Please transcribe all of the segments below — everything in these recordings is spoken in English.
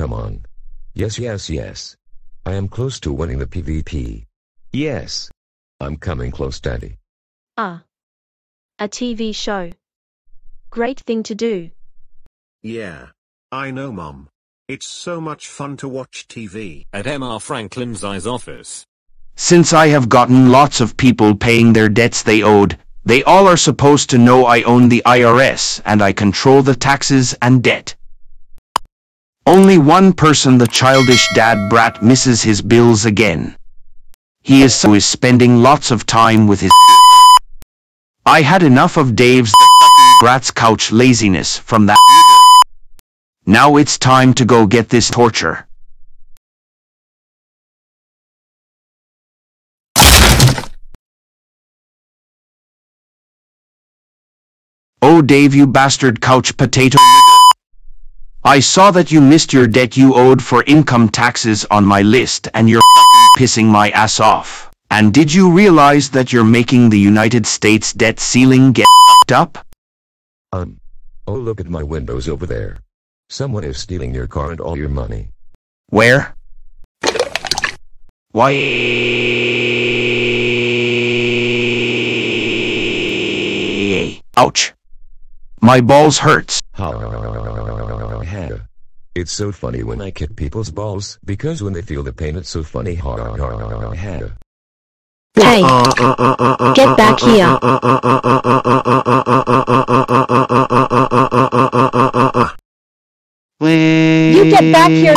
Come on. Yes. I am close to winning the PvP. Yes. I'm coming close, Daddy. Ah. A TV show. Great thing to do. Yeah. I know, Mom. It's so much fun to watch TV. At Mr. Franklin's office. Since I have gotten lots of people paying their debts they owed, they all are supposed to know I own the IRS and I control the taxes and debt. Only one person, the childish dad brat, misses his bills again. He is spending lots of time with his I had enough of Dave's brat's couch laziness from that. Now it's time to go get this torture. Oh Dave, you bastard couch potato. I saw that you missed your debt you owed for income taxes on my list and you're pissing my ass off. And did you realize that you're making the United States debt ceiling get up? Oh look at my windows over there. Someone is stealing your car and all your money. Where? Why? Ouch. My balls hurts. It's so funny when I kick people's balls because when they feel the pain it's so funny. Hey, get back here. You get back here.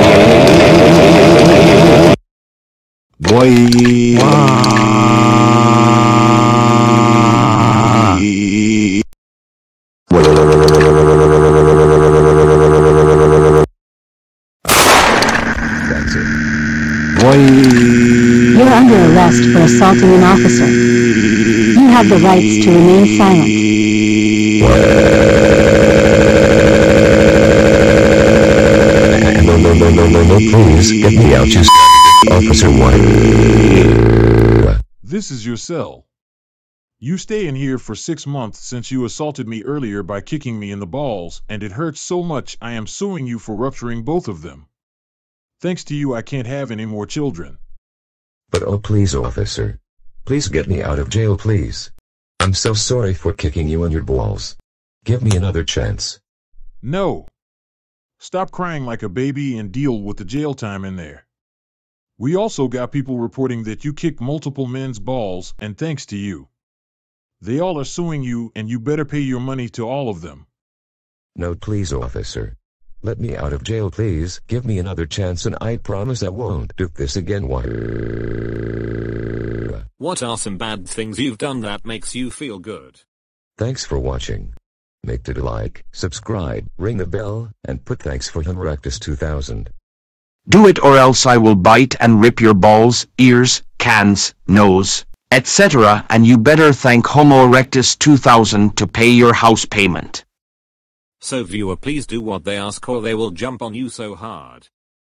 You're under arrest for assaulting an officer. You have the rights to remain silent. No, please get me out, you officer. One. This is your cell. You stay in here for 6 months since you assaulted me earlier by kicking me in the balls, and it hurts so much I am suing you for rupturing both of them. Thanks to you I can't have any more children. But oh please officer. Please get me out of jail please. I'm so sorry for kicking you in your balls. Give me another chance. No. Stop crying like a baby and deal with the jail time in there. We also got people reporting that you kicked multiple men's balls and thanks to you. They all are suing you and you better pay your money to all of them. No please officer. Let me out of jail please. Give me another chance and I promise I won't do this again. What are some bad things you've done that makes you feel good? Thanks for watching. Make it a like, subscribe, ring the bell, and put thanks for herectus2000. Do it or else I will bite and rip your balls, ears, cans, nose, etc. and you better thank Homo Erectus2000 to pay your house payment. So viewer, please do what they ask or they will jump on you so hard.